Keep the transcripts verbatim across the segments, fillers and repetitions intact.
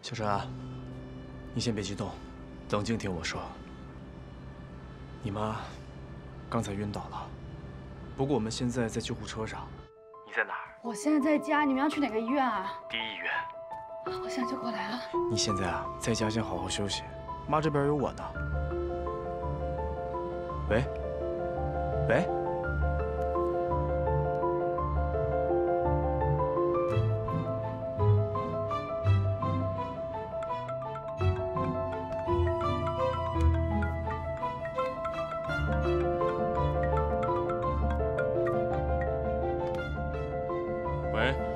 小陈啊，你先别激动，冷静听我说。你妈刚才晕倒了，不过我们现在在救护车上。你在哪儿？我现在在家。你们要去哪个医院啊？第一医院。啊，我现在就过来了。你现在啊，在家先好好休息，妈这边有我呢。喂，喂。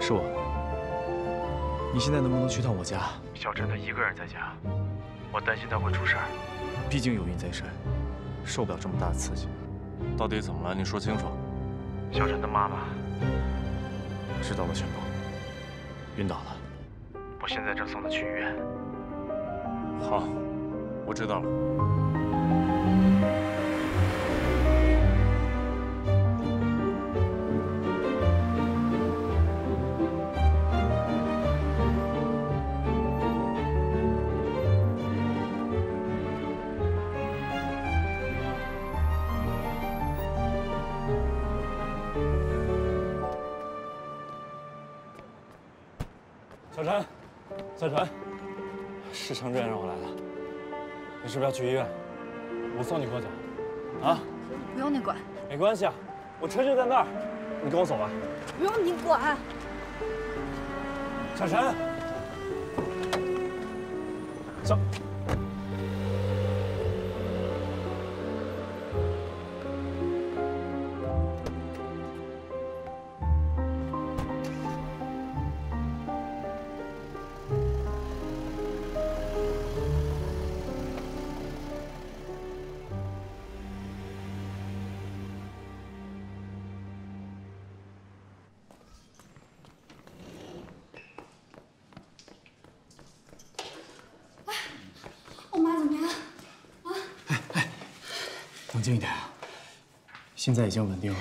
是我，你现在能不能去趟我家？小陈他一个人在家，我担心他会出事儿，毕竟有孕在身，受不了这么大的刺激。到底怎么了？你说清楚。小陈的妈妈知道了全部，晕倒了，我现在正送她去医院。好，我知道了。 小陈，小陈，是程主任让我来的。你是不是要去医院？我送你回家，啊？不用你管。没关系啊，我车就在那儿，你跟我走吧。不用你管。小陈，小，冷静一点啊！现在已经稳定了，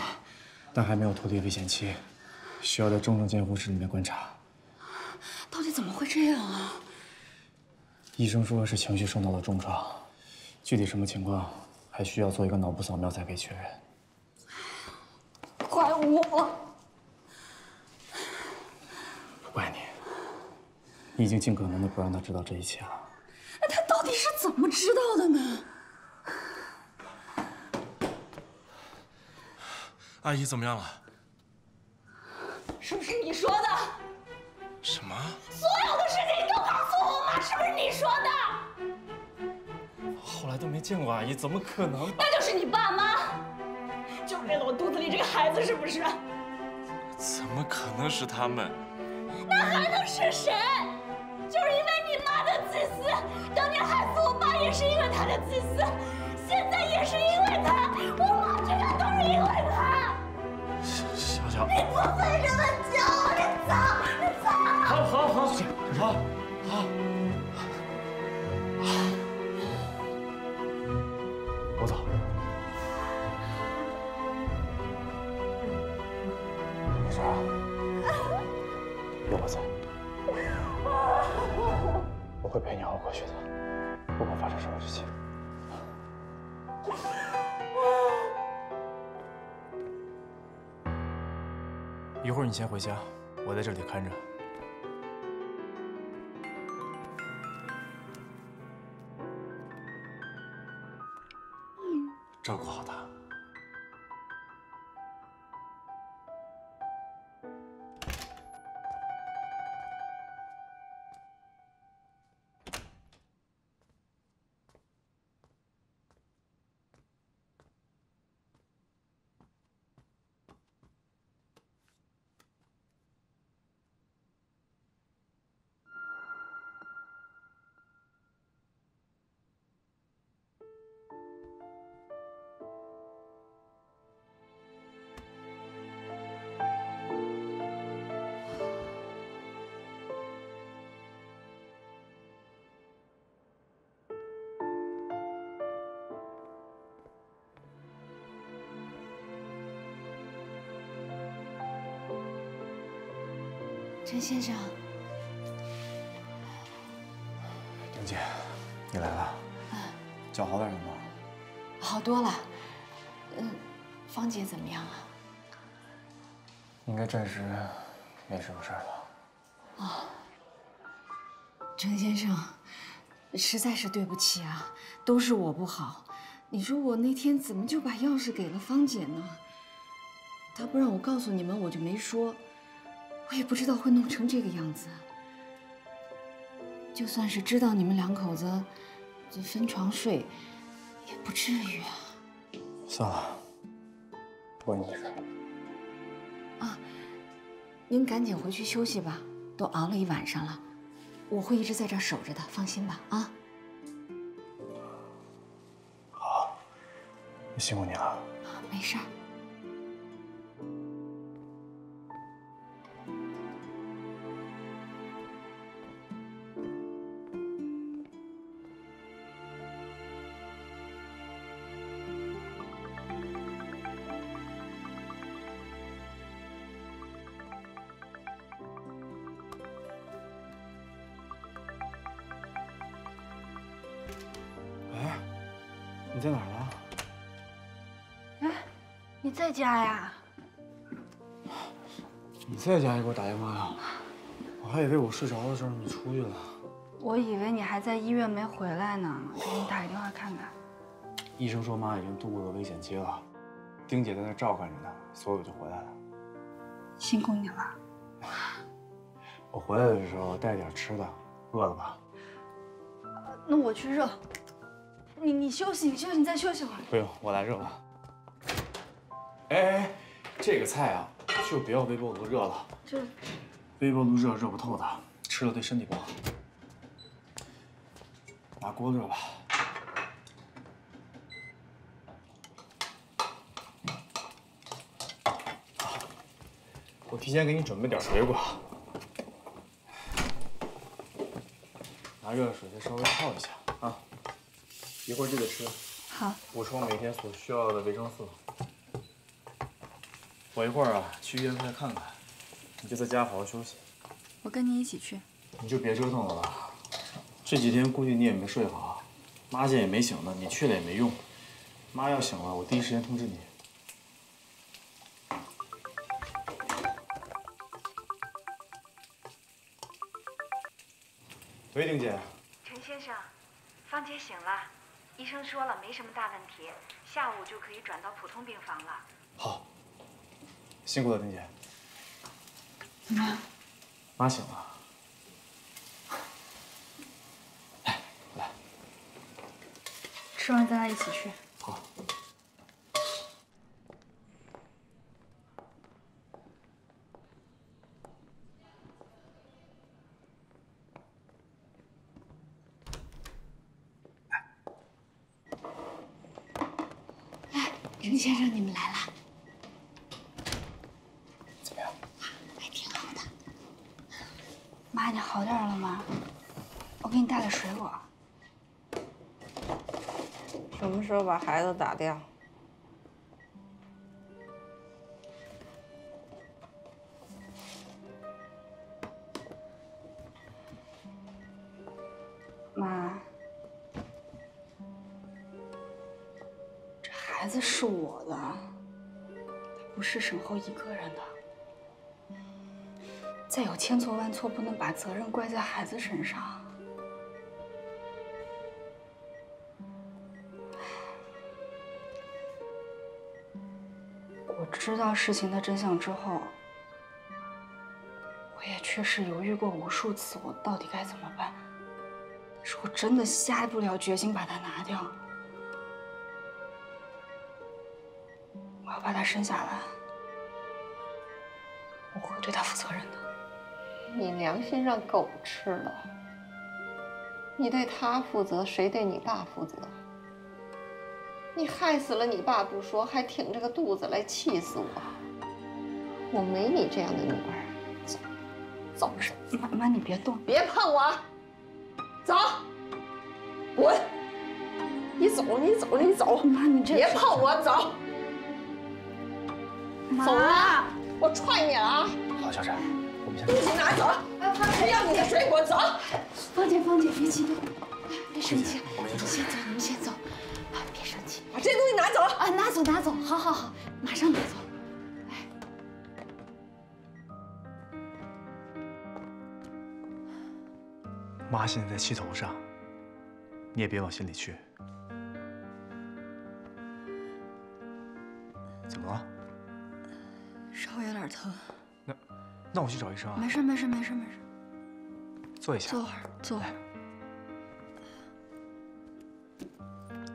但还没有脱离危险期，需要在重症监护室里面观察。到底怎么会这样啊？医生说是情绪受到了重创，具体什么情况还需要做一个脑部扫描才可以确认。怪我！不怪你，你已经尽可能的不让他知道这一切了。那他到底是怎么知道的呢？ 阿姨怎么样了？是不是你说的？什么？所有的事情你都告诉我妈，是不是你说的？后来都没见过阿姨，怎么可能？那就是你爸妈，就是为了我肚子里这个孩子，是不是？怎么可能是他们？那还能是谁？就是因为你妈的自私，当年害死我爸也是因为她的自私，现在也是因为她，我妈这个都是因为她。 小小，你不配这么久，你走，你走。好，好，好，好，好，我走。没事啊，有我在，我会陪你熬过去的，不管发生什么事情。 一会儿你先回家，我在这里看着。照顾好他。陈先生，玲姐，你来了，脚好点了吗？好多了。嗯，芳姐怎么样啊？应该暂时没什么事儿了。哦，陈先生，实在是对不起啊，都是我不好。你说我那天怎么就把钥匙给了芳姐呢？她不让我告诉你们，我就没说。 我也不知道会弄成这个样子。就算是知道你们两口子分床睡，也不至于啊。算了，不关你的事。啊，您赶紧回去休息吧，都熬了一晚上了。我会一直在这守着的，放心吧。啊。好，辛苦你了。啊，没事儿。 你在哪儿呢？哎，你在家呀？你在家也给我打电话呀？我还以为我睡着的时候你出去了。我以为你还在医院没回来呢，给你打个电话看看。医生说妈已经度过了危险期了，丁姐在那照看着呢，所以我就回来了。辛苦你了。我回来的时候带点吃的，饿了吧？那我去热。 你你休息，你休息，你再休息会儿。不用，我来热了。哎哎，这个菜啊，就不要微波炉热了。这微波炉热热不透的，吃了对身体不好。拿锅热吧。我提前给你准备点水果，拿热水再稍微泡一下啊。 一会儿记得吃，好，补充每天所需要的维生素。我一会儿啊去医院再看看，你就在家好好休息。我跟你一起去。你就别折腾了吧，这几天估计你也没睡好，妈现在也没醒呢，你去了也没用。妈要醒了，我第一时间通知你。 喂，丁姐。陈先生，芳姐醒了。 医生说了，没什么大问题，下午就可以转到普通病房了。好，辛苦了，丁姐。怎么样？妈醒了。来，来。吃完咱俩一起去。好。林先生，你们来了，怎么样？还挺好的。妈，你好点了吗？我给你带了水果。什么时候把孩子打掉？妈。 孩子是我的，他不是沈侯一个人的。再有千错万错，不能把责任怪在孩子身上。我知道事情的真相之后，我也确实犹豫过无数次，我到底该怎么办？但是我真的下不了决心把他拿掉。 我要把他生下来，我会对他负责任的。你良心让狗吃了，你对他负责，谁对你爸负责？你害死了你爸不说，还挺着个肚子来气死我。我没你这样的女儿，走，走什么？妈妈，你别动，别碰我，走，滚！你走，你走，你走，妈，你这别碰我，走。 走啊！我踹你了啊！好，小陈，我我们先。东西拿走，还要你的水果，走。芳姐，芳姐，别激动，别生气，我们先走，你们先走，啊，别生气。把这些东西拿走啊，拿走，拿走，好好好，马上拿走。 妈现在在气头上，你也别往心里去。怎么了？稍微有点疼。那，那我去找医生啊。没事没事没事没事。坐一下。坐会儿，坐会儿。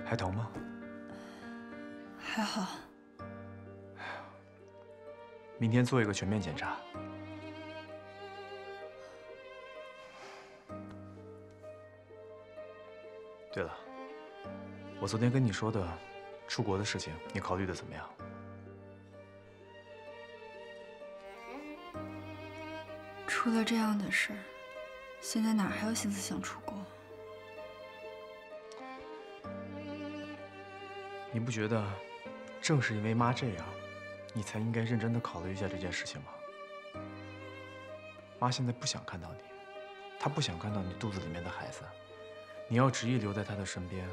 还疼吗？还好。明天做一个全面检查。 对了，我昨天跟你说的出国的事情，你考虑的怎么样？出了这样的事，现在哪还有心思想出国？你不觉得，正是因为妈这样，你才应该认真的考虑一下这件事情吗？妈现在不想看到你，她不想看到你肚子里面的孩子。 你要执意留在他的身边，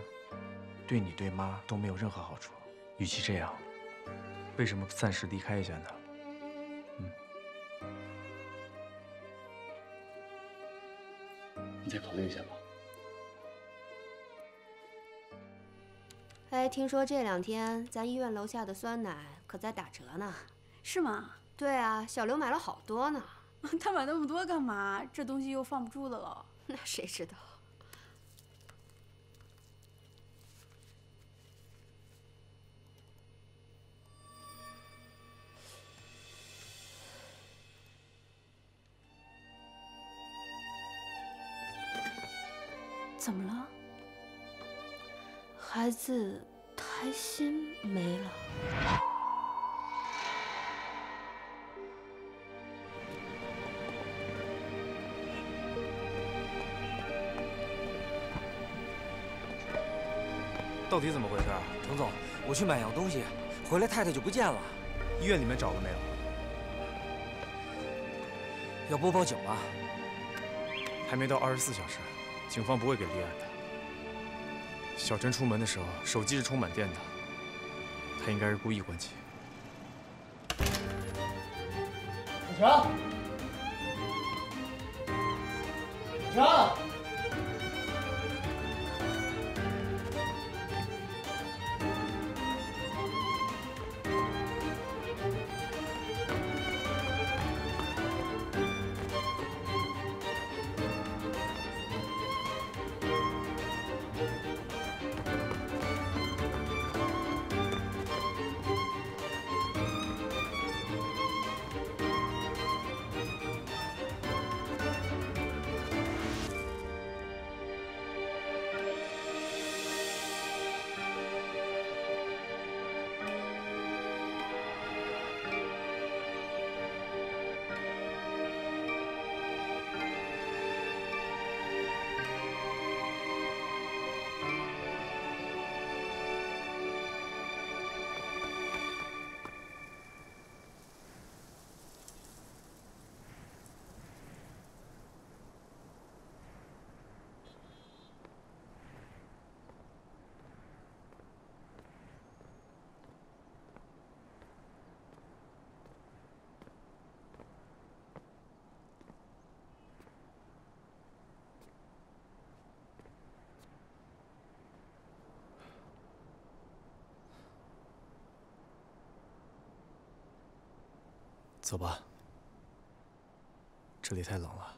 对你对妈都没有任何好处。与其这样，为什么不暂时离开一下呢？嗯，你再考虑一下吧。哎，听说这两天咱医院楼下的酸奶可在打折呢，是吗？对啊，小刘买了好多呢。他买那么多干嘛？这东西又放不住的了。那谁知道？ 怎么了？孩子胎心没了。到底怎么回事啊，程总？我去买样东西，回来太太就不见了。医院里面找了没有？要不报警吧？还没到二十四小时。 警方不会给立案的。小陈出门的时候，手机是充满电的，他应该是故意关机。小陈，小陈。 走吧，这里太冷了。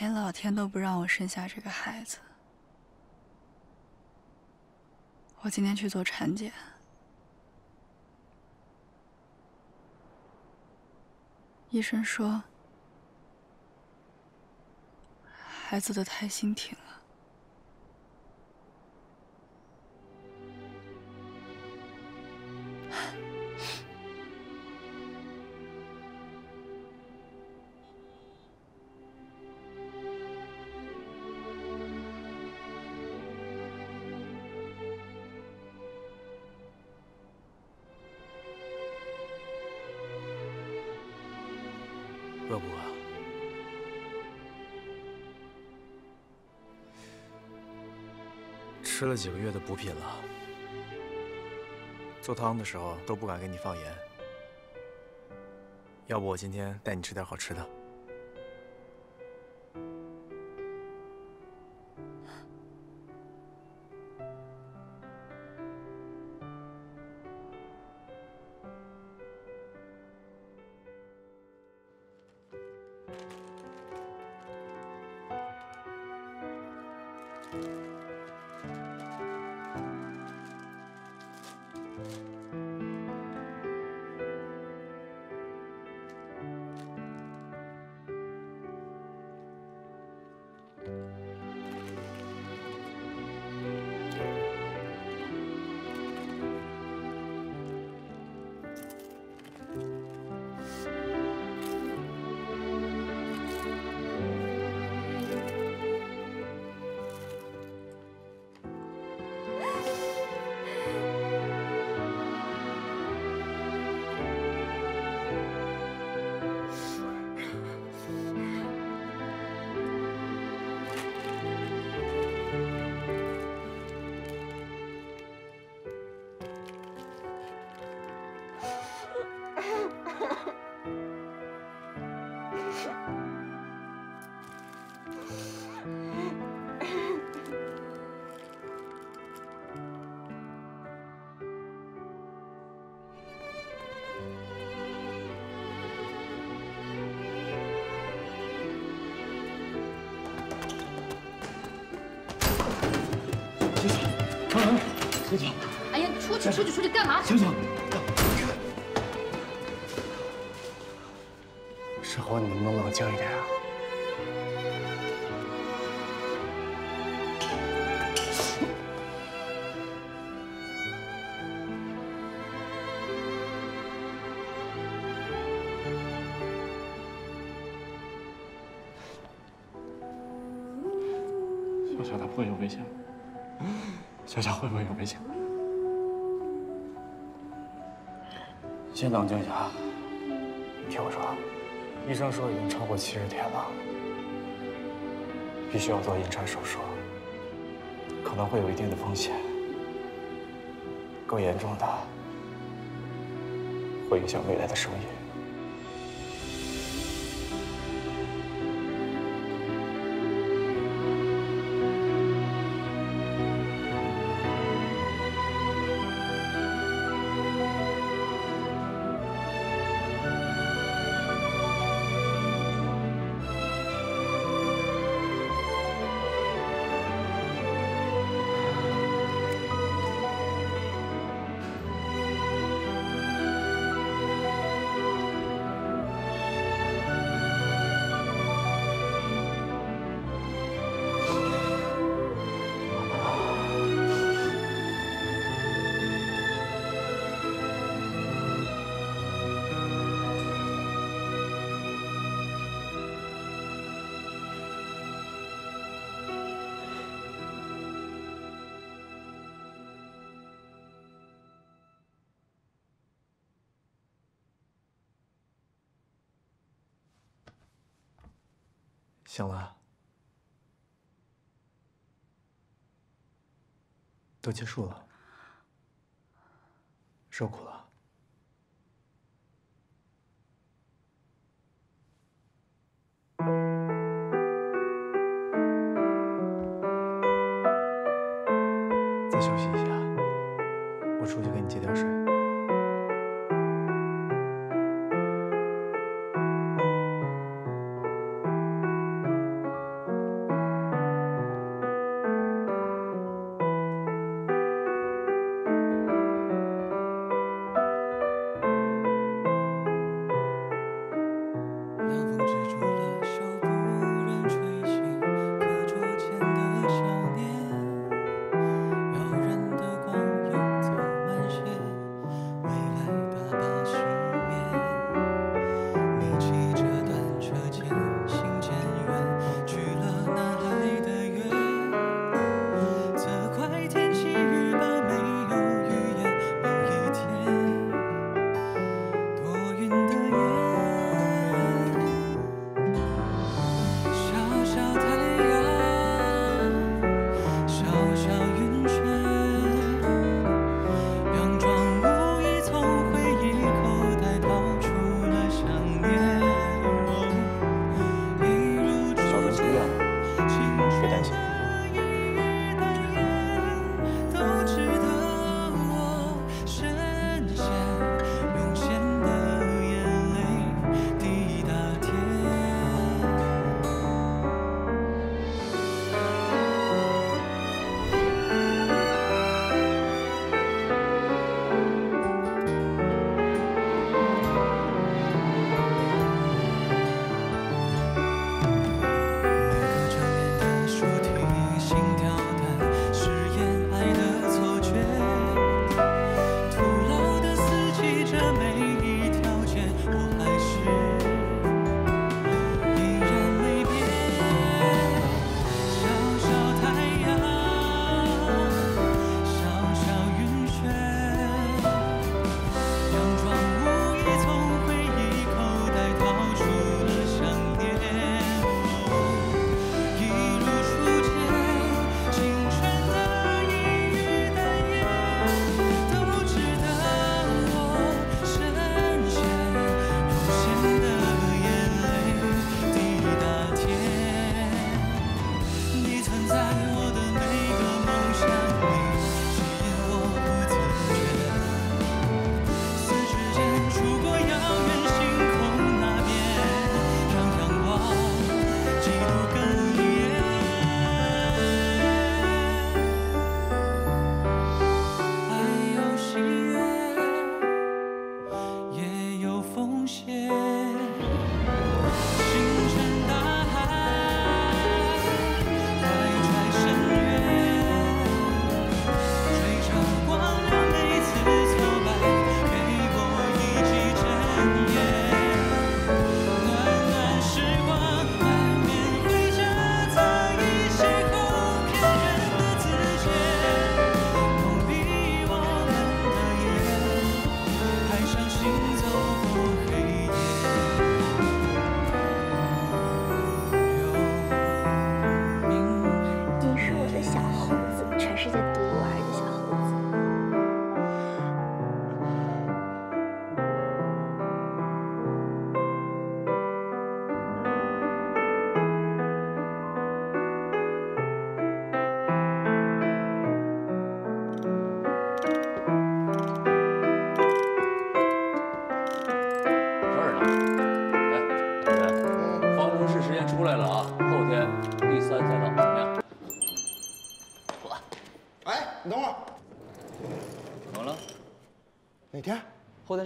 连老天都不让我生下这个孩子，我今天去做产检，医生说孩子的胎心停了。吃了几个月的补品了，做汤的时候都不敢给你放盐。要不我今天带你吃点好吃的。小姐，哎呀，出去出去出去干嘛？小姐，世华，你能不能冷静一点啊？小小，他不会有危险。 小小会不会有危险？先冷静一下啊！你听我说，医生说已经超过七十天了，必须要做引产手术，可能会有一定的风险，更严重的会影响未来的生育。 醒了，都结束了，受苦了。再休息一下，我出去给你接点水。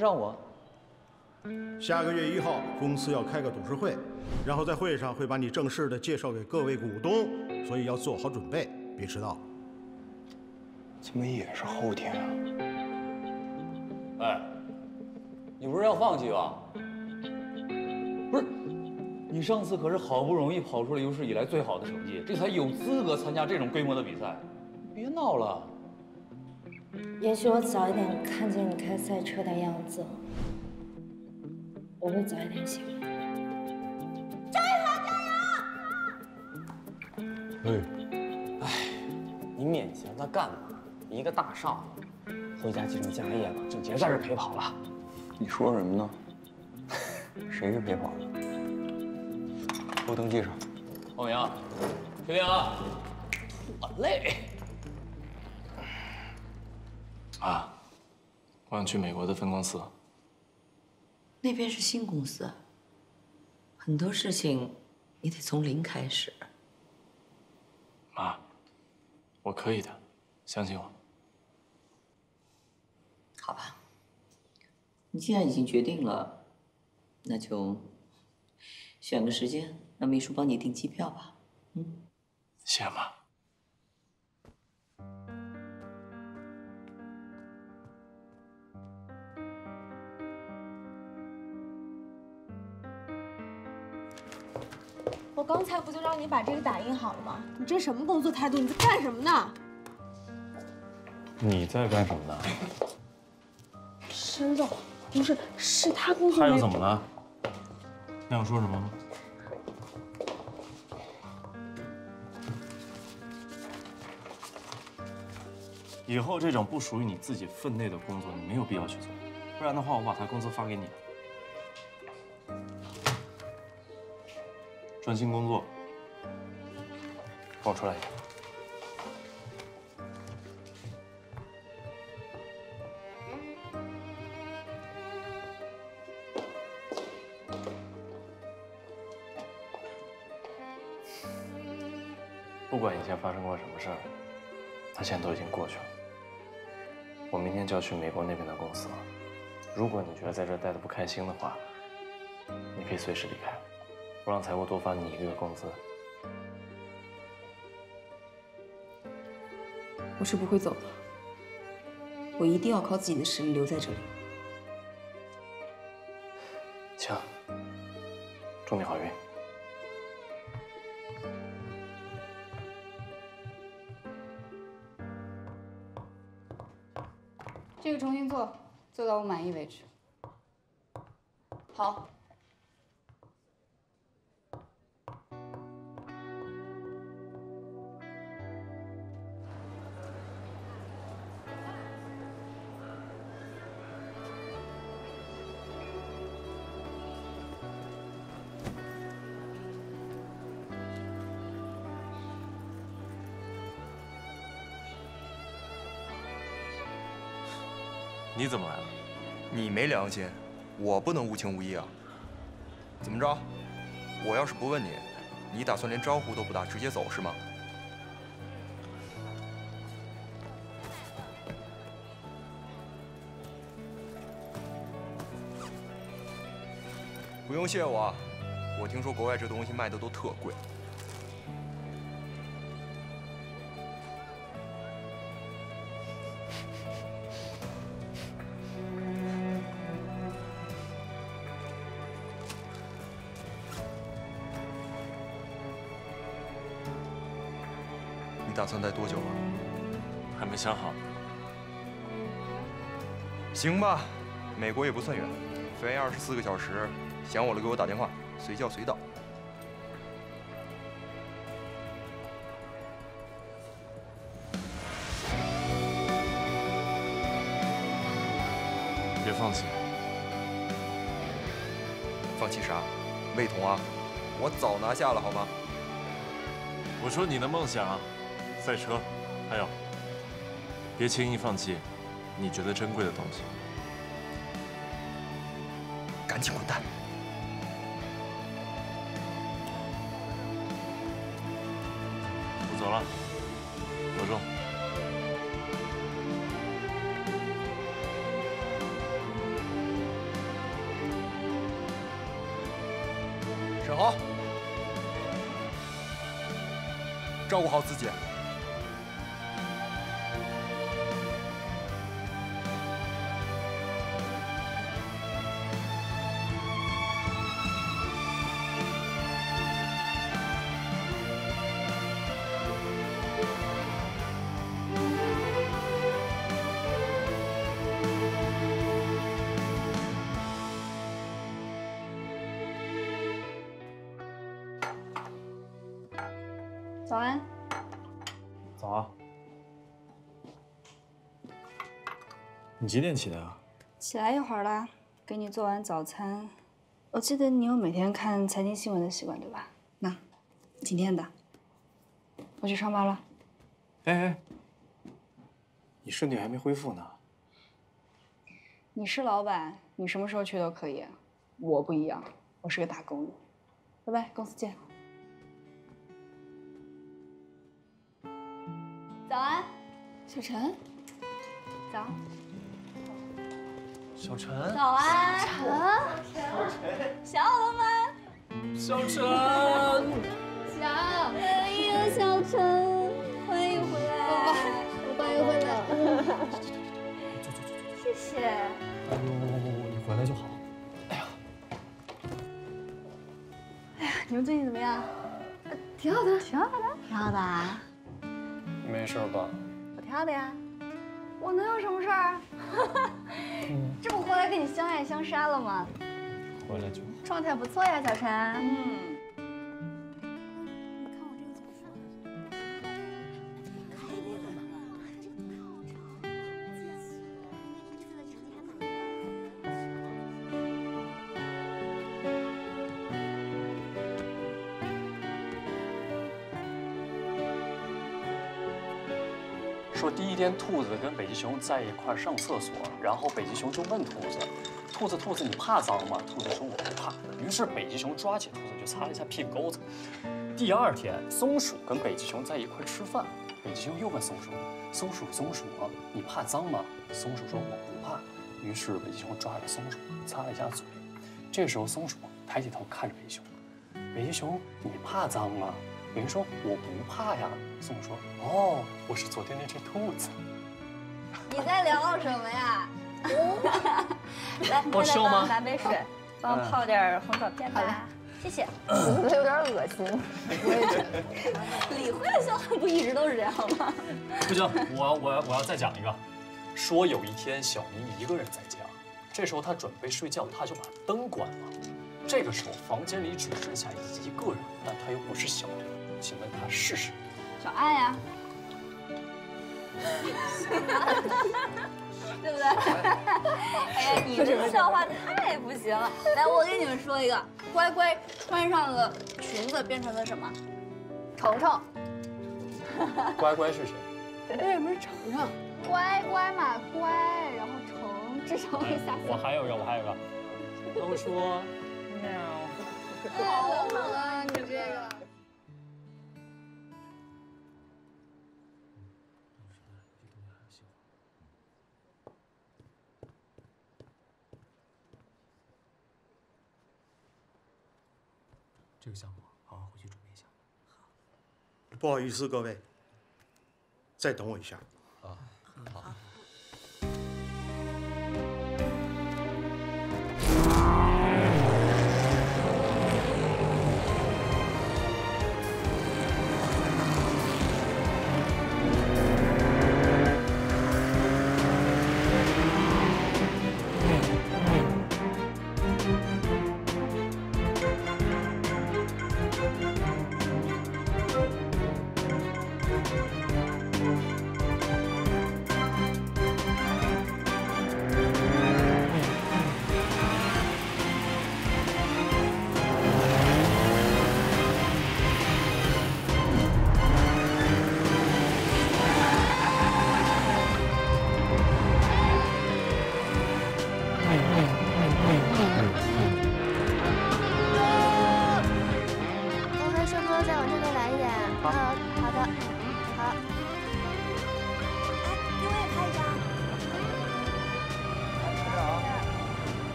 上午，下个月一号公司要开个董事会，然后在会上会把你正式的介绍给各位股东，所以要做好准备，别迟到。怎么也是后天啊？哎，你不是要放弃吧？不是，你上次可是好不容易跑出了有史以来最好的成绩，这才有资格参加这种规模的比赛。别闹了。 也许我早一点看见你开赛车的样子，我会早一点醒。张一凡，加油！哎，哎，你勉强他干嘛？一个大少爷，回家继承家业吧，就别在这陪跑了。你说什么呢？谁是陪跑的？给我登记上。王明，确定啊？我累。 啊，我想去美国的分公司。那边是新公司，很多事情你得从零开始。妈，我可以的，相信我。好吧，你既然已经决定了，那就选个时间，让秘书帮你订机票吧。嗯，谢谢妈。 我刚才不就让你把这个打印好了吗？你这什么工作态度？你在干什么呢？你在干什么呢？知道，不是，是他工作。他又怎么了？你想说什么吗？以后这种不属于你自己分内的工作，你没有必要去做，不然的话，我把他工资发给你。 专心工作，跟我出来一下。不管以前发生过什么事儿，它现在都已经过去了。我明天就要去美国那边的公司了。如果你觉得在这待的不开心的话，你可以随时离开。 我让财务多发你一个月工资，我是不会走的，我一定要靠自己的实力留在这里。行，祝你好运。这个重新做，做到我满意为止。好。你怎么来了？你没良心，我不能无情无义啊！怎么着？我要是不问你，你打算连招呼都不打直接走是吗？ 不用谢我，我听说国外这东西卖的都特贵。你打算待多久啊？还没想好。行吧，美国也不算远，飞二十四个小时。 想我了，给我打电话，随叫随到。别放弃，放弃啥？魏同啊，我早拿下了，好吗？我说你的梦想啊，赛车，还有，别轻易放弃你觉得珍贵的东西。赶紧滚蛋！ 走了，保重。沈豪，照顾好自己。 早安。早啊。你几点起的啊？起来一会儿啦，给你做完早餐。我记得你有每天看财经新闻的习惯，对吧？那，今天的。我去上班了。哎哎，你身体还没恢复呢。你是老板，你什么时候去都可以。我不一样，我是个打工的。拜拜，公司见。 早安，小陈。早。小陈。早安，小陈。想我了吗？小陈。想。哎呀，小陈，欢迎回来。我爸又回来了。坐坐坐坐。谢谢。哎呦，你回来就好。哎呀。哎呀，你们最近怎么样？挺好的，挺好的，挺好的啊。 没事吧？我挺好的呀，我能有什么事儿？这不回来跟你相爱相杀了吗？回来就状态不错呀，小陈。嗯。说第一天，兔子跟北极熊在一块上厕所，然后北极熊就问兔子：“兔子，兔子，你怕脏吗？”兔子说：“我不怕。”于是北极熊抓起兔子就擦了一下屁股沟子。第二天，松鼠跟北极熊在一块吃饭，北极熊又问松鼠：“松鼠，松鼠，你怕脏吗？”松鼠说：“我不怕。”于是北极熊抓着松鼠擦了一下嘴。这时候，松鼠抬起头看着北极熊：“北极熊，你怕脏吗？” 有人说我不怕呀，松鼠说哦，我是昨天那只兔子。你在聊什么呀？来，我需要吗？拿杯水，帮我泡点红枣片吧。谢谢。我觉得有点恶心。李慧的笑话不一直都是这样吗？不行，我我我要再讲一个。说有一天小明一个人在家，这时候他准备睡觉，他就把灯关了。这个时候房间里只剩下一个人，但他又不是小明。 请问他是谁？小爱呀，对不对？哎呀，你这个笑话太不行了！来，我给你们说一个，乖乖穿上了裙子，变成了什么？程程。乖乖是谁？为什么是程程？乖乖嘛，乖，然后程智商会下降。我还有一个，我还有一个，都说喵。太冷门了，你这个。这个项目好好回去准备一下。好。不好意思，各位，再等我一下。啊，好。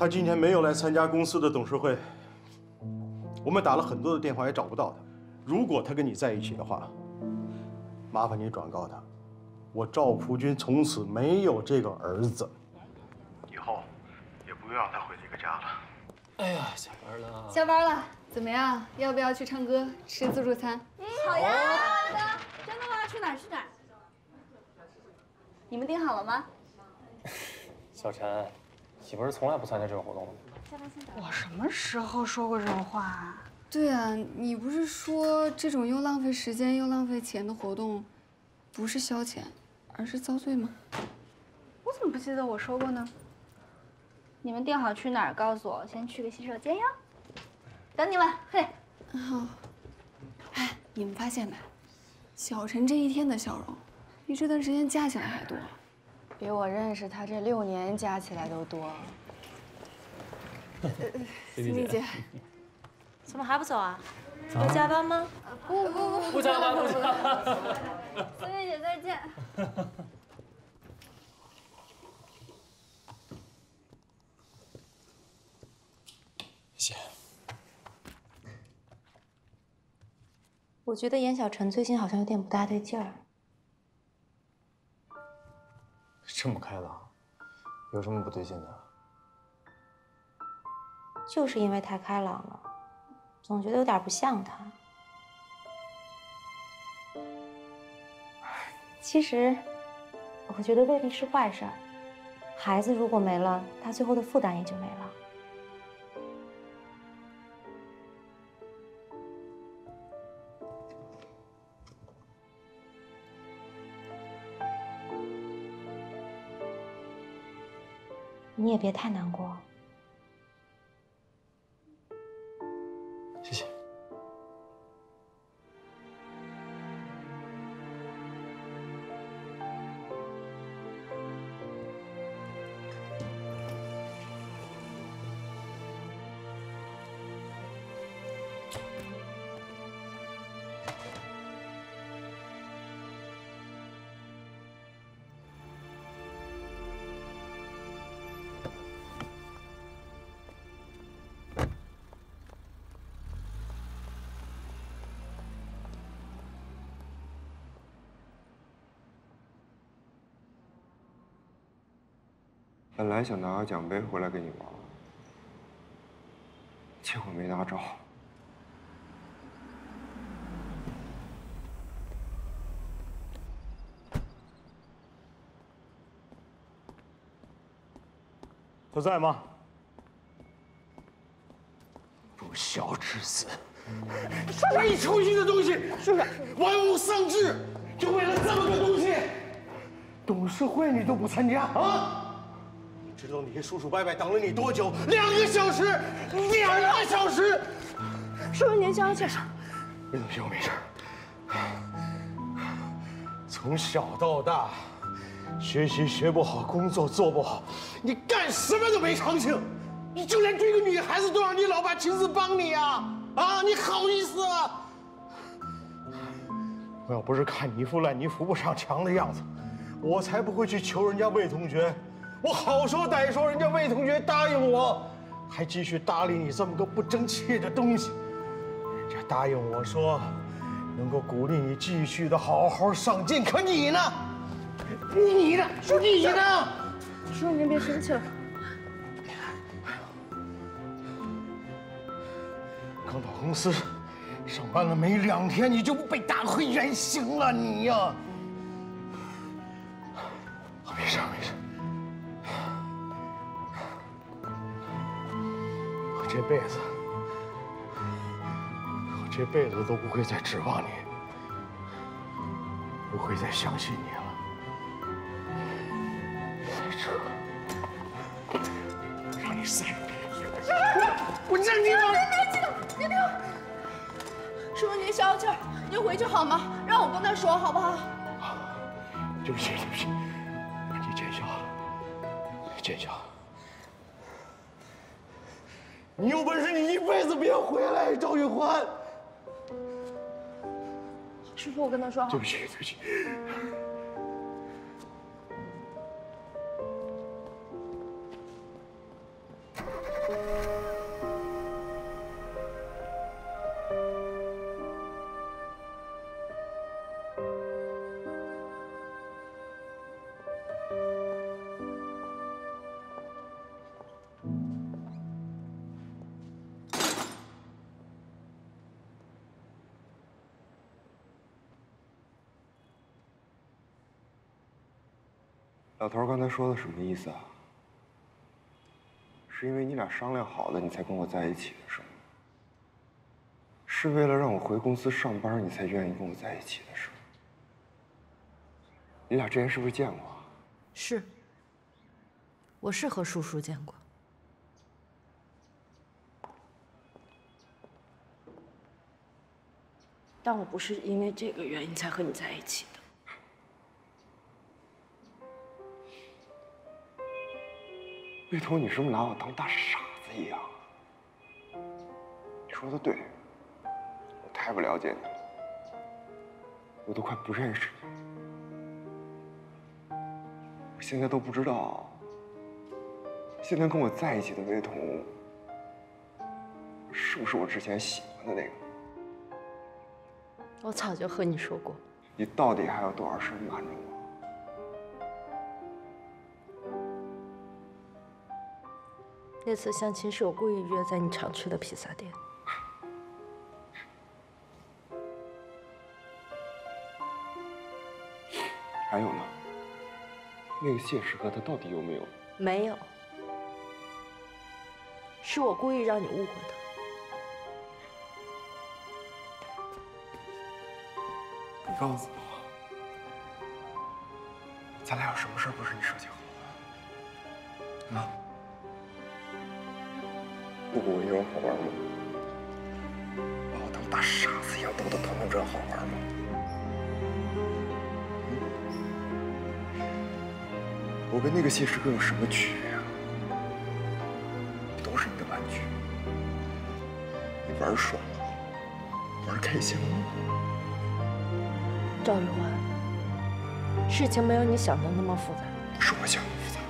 他今天没有来参加公司的董事会，我们打了很多的电话也找不到他。如果他跟你在一起的话，麻烦你转告他，我赵朴君从此没有这个儿子，以后也不用让他回这个家了。哎呀，下班了，下班了，怎么样？要不要去唱歌、吃自助餐？嗯，好呀，好的，真的吗？去哪儿？去哪儿？你们定好了吗？小陈。 你不是从来不参加这种活动吗？我什么时候说过这种话啊？对啊，你不是说这种又浪费时间又浪费钱的活动，不是消遣，而是遭罪吗？我怎么不记得我说过呢？你们定好去哪儿，告诉我，先去个洗手间呀。等你们，嘿。好。哎，你们发现没？小陈这一天的笑容，比这段时间加起来还多。 比我认识他这六年加起来都多。心丽姐，怎么还不走啊？要加班吗？不不不不不加班不加班。心丽姐再见。谢谢。我觉得严小晨最近好像有点不大对劲儿。 这么开朗，有什么不对劲的？就是因为太开朗了，总觉得有点不像他。其实，我觉得未必是坏事儿。孩子如果没了，他最后的负担也就没了。你也别太难过，谢谢。本来想拿个奖杯回来跟你玩，这我没拿着。 他在吗？不孝之子，昧求虚的东西，是玩物丧志，就为了这么个东西，董事会你都不参加啊？你知道你跟叔叔伯伯等了你多久？两个小时，两个小时。叔叔您消消气。没事，我没事。从小到大。 学习学不好，工作做不好，你干什么都没长性，你就连追个女孩子都让你老爸亲自帮你啊！啊，你好意思啊！我要不是看你一副烂泥扶不上墙的样子，我才不会去求人家魏同学。我好说歹说，人家魏同学答应我，还继续搭理你这么个不争气的东西。人家答应我说，能够鼓励你继续的好好上进，可你呢？ 你的，是你的。叔叔，您别生气了。刚到公司上班了没两天，你就被打回原形了，你呀！没事没事，我这辈子，我这辈子都不会再指望你，不会再相信你了。 让你塞！我让你往……别别别！叔叔，您消消气儿，您回去好吗？让我跟他说好不好？好，对不起对不起，你见笑，见笑。你有本事你一辈子别回来，赵玉环。叔叔，我跟他说好。对不起对不起。 老头刚才说的什么意思啊？是因为你俩商量好了，你才跟我在一起的，是吗？是为了让我回公司上班，你才愿意跟我在一起的，是吗？你俩之前是不是见过？是，我是和叔叔见过。但我不是因为这个原因才和你在一起的。 魏彤，你是不是拿我当大傻子一样？你说的对，我太不了解你了，我都快不认识你了。我现在都不知道，现在跟我在一起的魏彤，是不是我之前喜欢的那个？我早就和你说过。你到底还有多少事瞒着我？ 这次相亲是我故意约在你常去的披萨店。还有呢？那个谢师哥他到底有没有？没有，是我故意让你误会的。 你告诉我，咱俩有什么事不是你设计好的？啊？ 不比我一人好玩吗？把我当大傻子一样逗得团团转好玩吗？我跟那个谢师哥有什么区别啊？都是你的玩具，你玩爽了，玩开心了。赵玉环，事情没有你想的那么复杂。是我想的复杂。